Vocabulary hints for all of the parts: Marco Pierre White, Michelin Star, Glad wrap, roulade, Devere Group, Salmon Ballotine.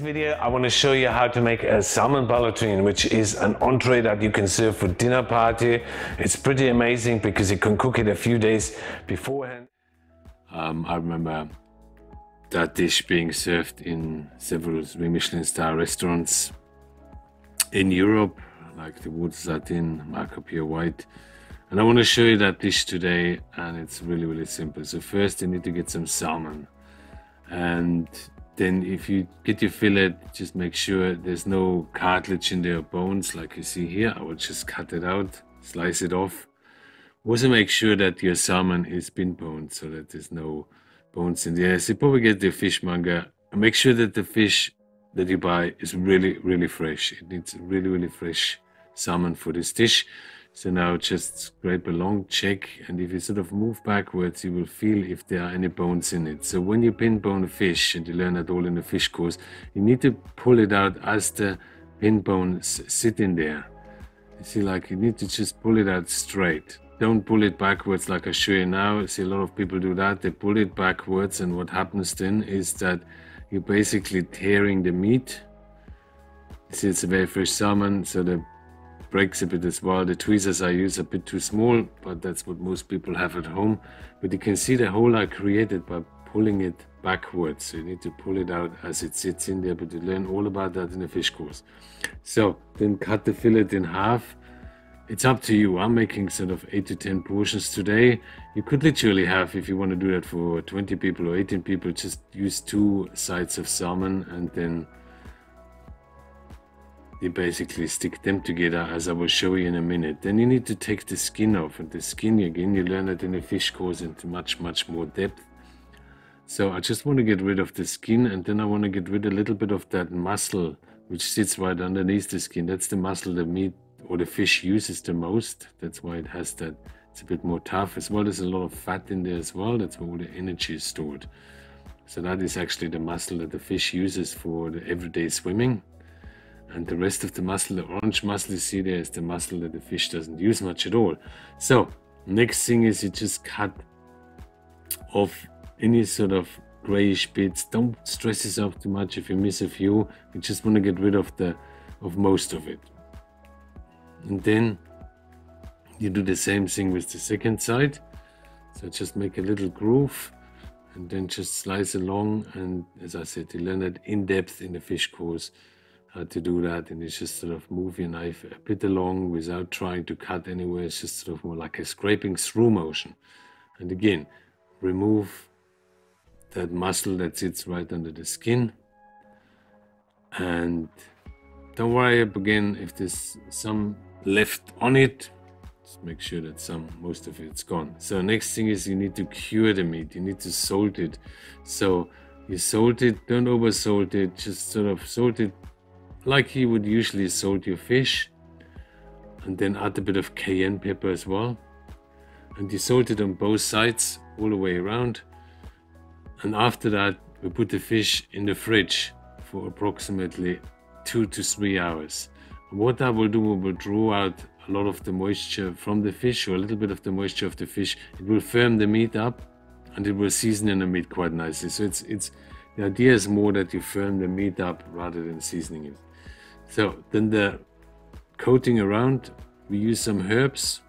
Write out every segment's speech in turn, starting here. today's video, I want to show you how to make a salmon ballotine, which is an entree that you can serve for dinner party. It's pretty amazing because you can cook it a few days beforehand. I remember that dish being served in several Michelin Star restaurants in Europe, like the Glad wrap, Marco Pierre White. And I want to show you that dish today, and it's really simple. So first you need to get some salmon. And then if you get your fillet, just make sure there's no cartilage in their bones like you see here. I will just cut it out, slice it off. Also make sure that your salmon is been boned so that there's no bones in the air. So you probably get the fishmonger. And make sure that the fish that you buy is really fresh. It needs really fresh salmon for this dish. So now just scrape along, check, and if you sort of move backwards, you will feel if there are any bones in it. So when you pin bone a fish, and you learn that all in the fish course, you need to pull it out as the pin bones sit in there. You see, like, you need to just pull it out straight. Don't pull it backwards like I show you now. I see a lot of people do that. They pull it backwards, and what happens then is that you're basically tearing the meat. You see, it's a very fresh salmon, so the breaks a bit as well. The tweezers I use are a bit too small, but that's what most people have at home. But you can see the hole I created by pulling it backwards. So you need to pull it out as it sits in there, but you learn all about that in the fish course. So then cut the fillet in half. It's up to you. I'm making sort of 8 to 10 portions today. You could literally have, if you want to do that for 20 people or 18 people, just use 2 sides of salmon, and then you basically stick them together, as I will show you in a minute. Then you need to take the skin off, and the skin, again, you learn it in the fish course into much more depth. So I just want to get rid of the skin, and then I want to get rid a little bit of that muscle which sits right underneath the skin. That's the muscle the meat or the fish uses the most. That's why it has that. It's a bit more tough as well. There's a lot of fat in there as well. That's where all the energy is stored. So that is actually the muscle that the fish uses for the everyday swimming. And the rest of the muscle, the orange muscle you see there, is the muscle that the fish doesn't use much at all. So next thing is you just cut off any sort of grayish bits. Don't stress yourself too much if you miss a few. You just want to get rid of most of it. And then you do the same thing with the second side. So just make a little groove, and then just slice along. And as I said, you learn that in depth in the fish course, how to do that. And it's just sort of move your knife a bit along without trying to cut anywhere. It's just sort of more like a scraping through motion. And again, remove that muscle that sits right under the skin. And don't worry again if there's some left on it. Just make sure that most of it's gone. So next thing is you need to cure the meat. You need to salt it. So you salt it, don't over salt it, just sort of salt it like you would usually salt your fish, and then add a bit of cayenne pepper as well. And you salt it on both sides all the way around. And after that, we put the fish in the fridge for approximately 2 to 3 hours. And what I will do, we will draw out a lot of the moisture from the fish, or a little bit of the moisture of the fish. It will firm the meat up, and it will season in the meat quite nicely. So the idea is more that you firm the meat up rather than seasoning it. So then the coating around, we use some herbs,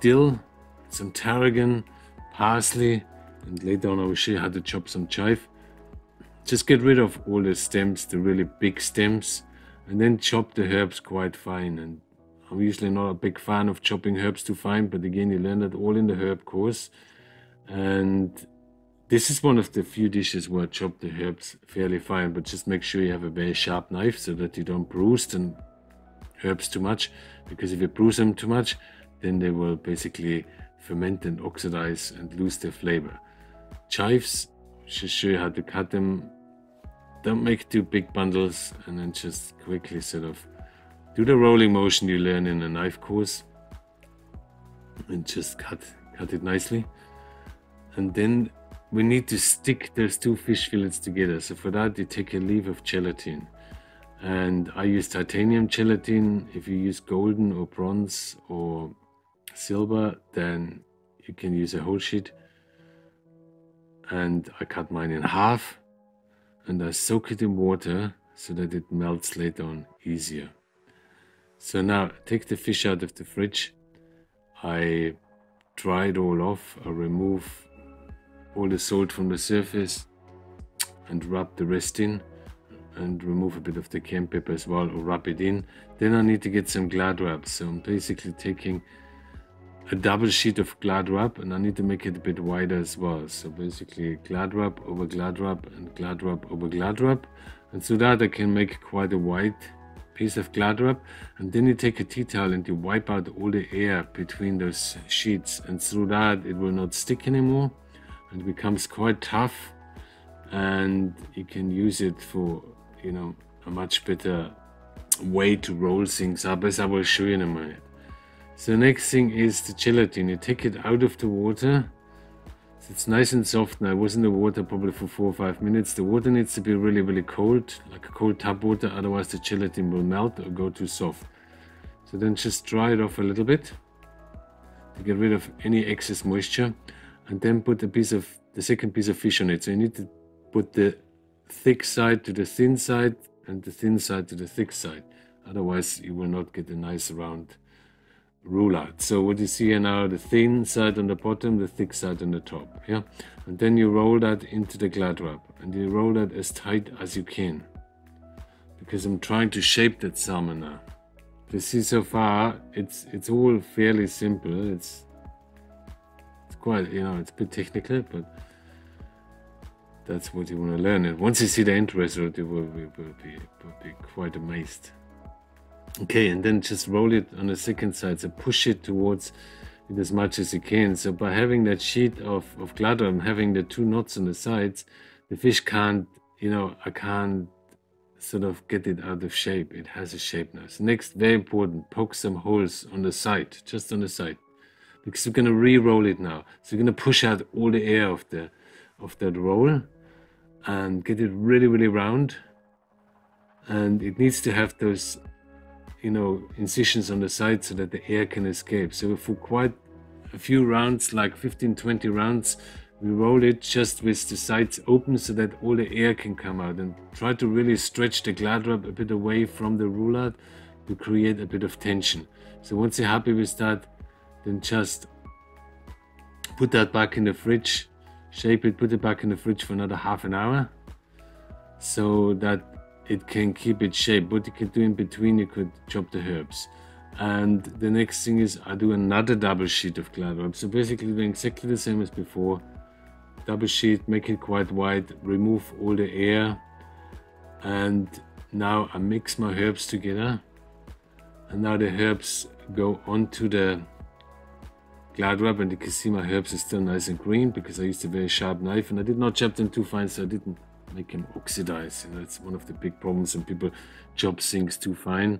dill, some tarragon, parsley, and later on I will show you how to chop some chive. Just get rid of all the stems, the really big stems, and then chop the herbs quite fine. And I'm usually not a big fan of chopping herbs too fine, but again, you learn that all in the herb course. And this is one of the few dishes where I chop the herbs fairly fine, but just make sure you have a very sharp knife so that you don't bruise the herbs too much, because if you bruise them too much, then they will basically ferment and oxidize and lose their flavor. Chives, just show you how to cut them. Don't make too big bundles, and then just quickly sort of do the rolling motion you learn in a knife course, and just cut it nicely. And then we need to stick those 2 fish fillets together. So for that, you take a leaf of gelatin. And I use titanium gelatin. If you use golden or bronze or silver, then you can use a whole sheet. And I cut mine in half, and I soak it in water so that it melts later on easier. So now take the fish out of the fridge. I dry it all off. I remove all the salt from the surface and wrap the rest in, and remove a bit of the cayenne pepper as well, or wrap it in. Then I need to get some Glad wrap. So I'm basically taking a double sheet of Glad wrap, and I need to make it a bit wider as well. So basically Glad wrap over Glad wrap and Glad wrap over Glad wrap. And so that I can make quite a wide piece of Glad wrap. And then you take a tea towel and you wipe out all the air between those sheets, and through that it will not stick anymore and becomes quite tough, and you can use it for, you know, a much better way to roll things up, as I will show you in a minute. So next thing is the gelatin. You take it out of the water. So it's nice and soft now. It was in the water probably for 4 or 5 minutes. The water needs to be really, really cold, like a cold tap water, otherwise the gelatin will melt or go too soft. So then just dry it off a little bit to get rid of any excess moisture, and then put a piece of the second piece of fish on it. So you need to put the thick side to the thin side and the thin side to the thick side, otherwise you will not get a nice round roll out. So what you see here now, the thin side on the bottom, the thick side on the top, yeah. And then you roll that into the Glad wrap, and you roll that as tight as you can, because I'm trying to shape that salmon now. You see, so far it's all fairly simple. It's quite, you know, it's a bit technical, but that's what you want to learn. And once you see the end result, you will be quite amazed. Okay, and then just roll it on the second side. So push it towards it as much as you can. So by having that sheet of Glad wrap and having the two knots on the sides, the fish can't, you know, I can't sort of get it out of shape. It has a shape now. So next, very important, poke some holes on the side, just on the side, because you're going to re-roll it now. So you're going to push out all the air of that roll and get it really, really round. And it needs to have those, you know, incisions on the side so that the air can escape. So for quite a few rounds, like 15-20 rounds, we roll it just with the sides open so that all the air can come out, and try to really stretch the Glad wrap a bit away from the roll out to create a bit of tension. So once you're happy with that, then just put that back in the fridge, shape it, put it back in the fridge for another half an hour so that it can keep its shape. What you can do in between, you could chop the herbs. And the next thing is I do another double sheet of Glad wrap. So basically doing exactly the same as before. Double sheet, make it quite wide, remove all the air. And now I mix my herbs together. And now the herbs go onto the Glad wrap, and you can see my herbs are still nice and green because I used a very sharp knife and I did not chop them too fine, so I didn't make them oxidize. You know, it's one of the big problems when people chop things too fine.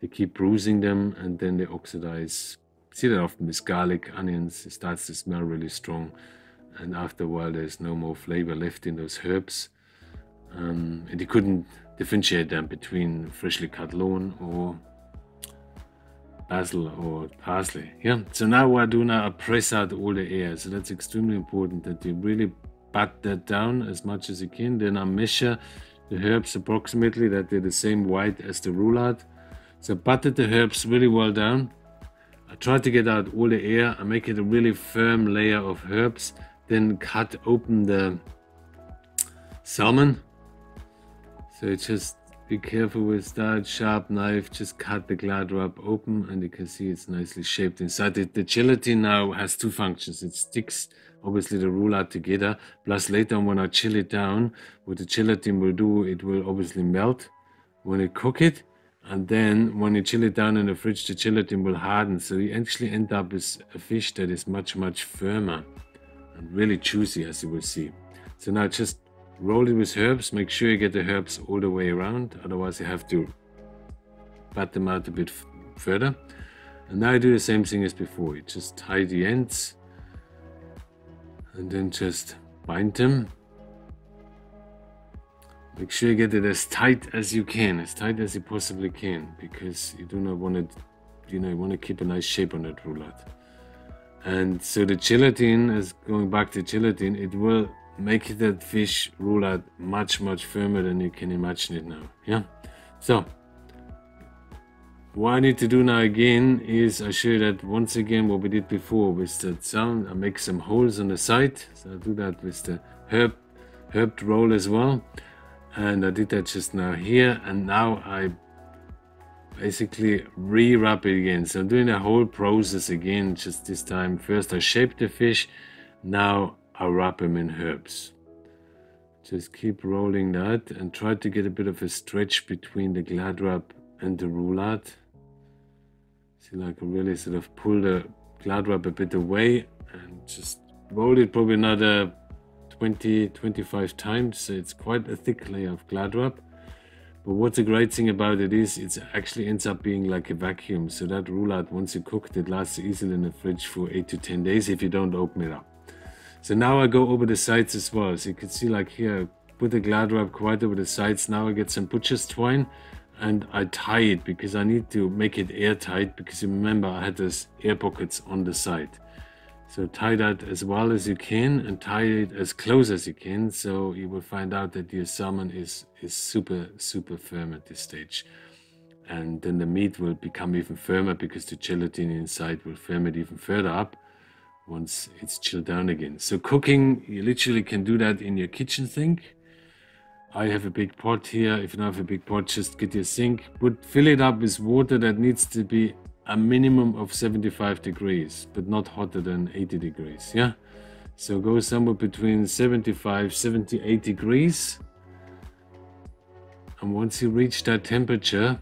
They keep bruising them and then they oxidize. See that often with garlic, onions, it starts to smell really strong, and after a while there's no more flavor left in those herbs. And you couldn't differentiate them between freshly cut lawn or basil or parsley. Yeah. So now what I do now, I press out all the air. So that's extremely important that you really pat that down as much as you can. Then I measure the herbs approximately that they're the same width as the roll out. So I patted the herbs really well down. I try to get out all the air. I make it a really firm layer of herbs. Then cut open the salmon. So it's just be careful with that sharp knife. Just cut the Glad wrap open, and you can see it's nicely shaped inside it. The gelatin now has two functions. It sticks obviously the roll out together, plus later on when I chill it down, what the gelatin will do, it will obviously melt when you cook it, and then when you chill it down in the fridge, the gelatin will harden, so you actually end up with a fish that is much, much firmer and really juicy, as you will see. So now just roll it with herbs. Make sure you get the herbs all the way around, otherwise you have to pat them out a bit further. And now I do the same thing as before. You just tie the ends and then just bind them. Make sure you get it as tight as you can, as tight as you possibly can, because you do not want to, you know, you want to keep a nice shape on that roulade. And so the gelatin, as going back to gelatin, it will make that fish roulade much firmer than you can imagine it now. Yeah, so what I need to do now again is I show you that once again what we did before with that sound. I make some holes on the side, so I do that with the herbed roll as well, and I did that just now here, and now I basically rewrap it again. So I'm doing the whole process again, just this time first I shape the fish, now I wrap him in herbs. Just keep rolling that and try to get a bit of a stretch between the glad wrap and the roulade. See, like really sort of pull the glad wrap a bit away and just roll it probably another 20-25 times. So it's quite a thick layer of glad wrap. But what's a great thing about it is it actually ends up being like a vacuum. So that roulade, once you cook it, it lasts easily in the fridge for 8 to 10 days if you don't open it up. So now I go over the sides as well. So you can see like here, I put the glad wrap quite over the sides. Now I get some butcher's twine and I tie it because I need to make it airtight, because remember I had those air pockets on the side. So tie that as well as you can and tie it as close as you can. So you will find out that your salmon is super firm at this stage. And then the meat will become even firmer because the gelatin inside will firm it even further up once it's chilled down again. So cooking, you literally can do that in your kitchen sink. I have a big pot here. If you don't have a big pot, just get your sink, fill it up with water that needs to be a minimum of 75 degrees, but not hotter than 80 degrees. Yeah, so go somewhere between 75-78 degrees. And once you reach that temperature,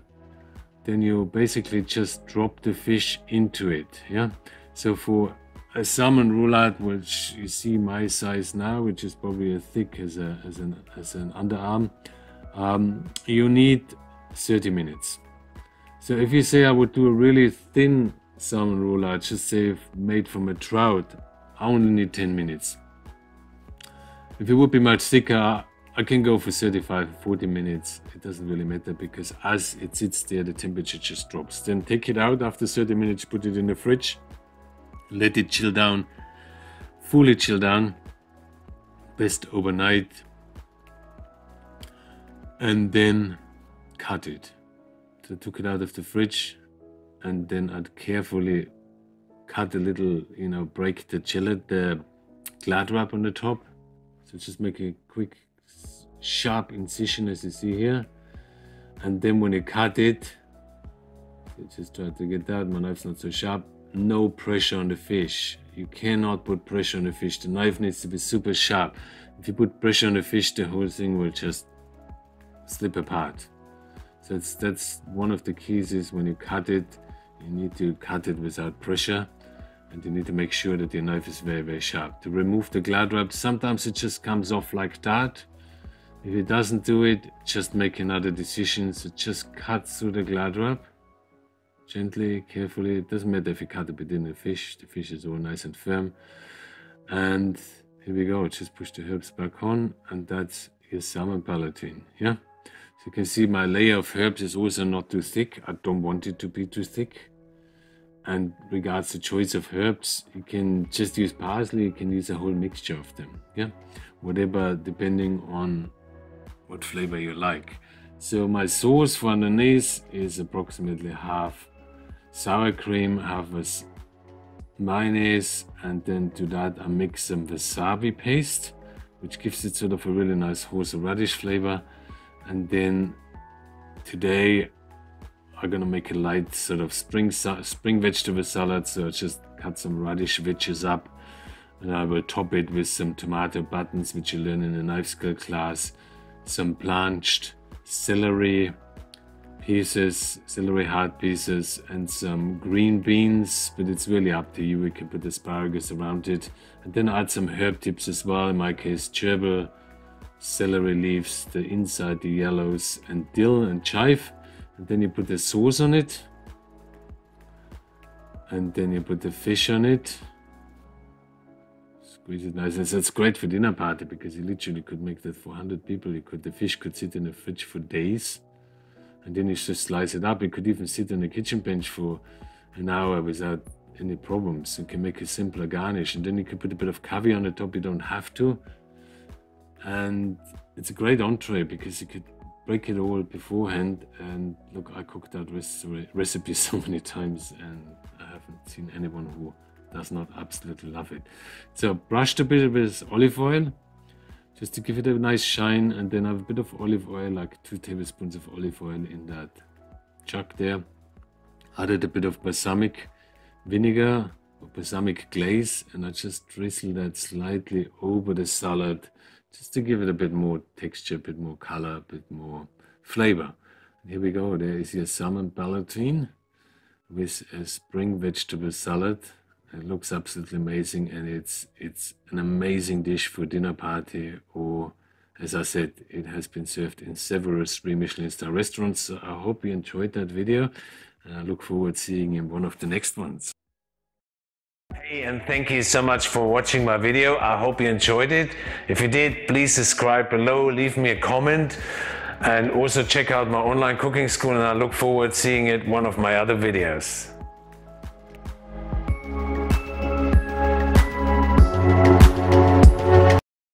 then you basically just drop the fish into it. Yeah, so for a salmon roulade, which you see my size now, which is probably as thick as an underarm, you need 30 minutes. So if you say I would do a really thin salmon roulade, just say made from a trout, I only need 10 minutes. If it would be much thicker, I can go for 35-40 minutes. It doesn't really matter, because as it sits there, the temperature just drops. Then take it out after 30 minutes, put it in the fridge. Let it chill down, fully chill down, best overnight, and then cut it. So I took it out of the fridge, and then I'd carefully cut a little, you know, break the glad wrap on the top. So just make a quick, sharp incision as you see here, and then when you cut it, so just try to get that. My knife's not so sharp. No pressure on the fish. You cannot put pressure on the fish. The knife needs to be super sharp. If you put pressure on the fish, the whole thing will just slip apart. So that's one of the keys, is when you cut it, you need to cut it without pressure, and you need to make sure that your knife is very sharp. To remove the glad wrap, sometimes it just comes off like that. If it doesn't do it, just make another decision. So just cut through the glad wrap. Gently, carefully. It doesn't matter if you cut a bit in the fish is all nice and firm. And here we go, just push the herbs back on, and that's your salmon ballotine. Yeah, so you can see my layer of herbs is also not too thick. I don't want it to be too thick. And regards the choice of herbs, you can just use parsley, you can use a whole mixture of them. Yeah, whatever, depending on what flavor you like. So my sauce for underneath is approximately half sour cream, half was mayonnaise, and then to that I mix some wasabi paste, which gives it sort of a really nice horseradish flavor. And then today I'm gonna make a light sort of spring vegetable salad. So I just cut some radish wedges up, and I will top it with some tomato buttons, which you learn in the knife skill class, some blanched celery pieces, celery heart pieces, and some green beans, but it's really up to you. We can put asparagus around it, and then add some herb tips as well. In my case, gerbil, celery leaves, the inside, the yellows, and dill and chive. And then you put the sauce on it, and then you put the fish on it. Which is nice, and that's great for dinner party, because you literally could make that for 100 people. The fish could sit in the fridge for days, and then you just slice it up. You could even sit on the kitchen bench for an hour without any problems. You can make a simpler garnish, and then you can put a bit of caviar on the top. You don't have to. and it's a great entree because you could break it all beforehand. And look, I cooked that recipe so many times and I haven't seen anyone who does not absolutely love it. So brushed a bit with olive oil just to give it a nice shine, and then have a bit of olive oil, like 2 tablespoons of olive oil in that jug there. Added a bit of balsamic vinegar or balsamic glaze, and I just drizzle that slightly over the salad just to give it a bit more texture, a bit more color, a bit more flavor. And here we go, there is your salmon ballotine with a spring vegetable salad. It looks absolutely amazing, and it's an amazing dish for dinner party, or as I said, it has been served in several 3 Michelin-star restaurants. So I hope you enjoyed that video, and I look forward to seeing you in one of the next ones. Hey, and thank you so much for watching my video. I hope you enjoyed it. If you did, please subscribe below, leave me a comment, and also check out my online cooking school, and I look forward to seeing it in one of my other videos.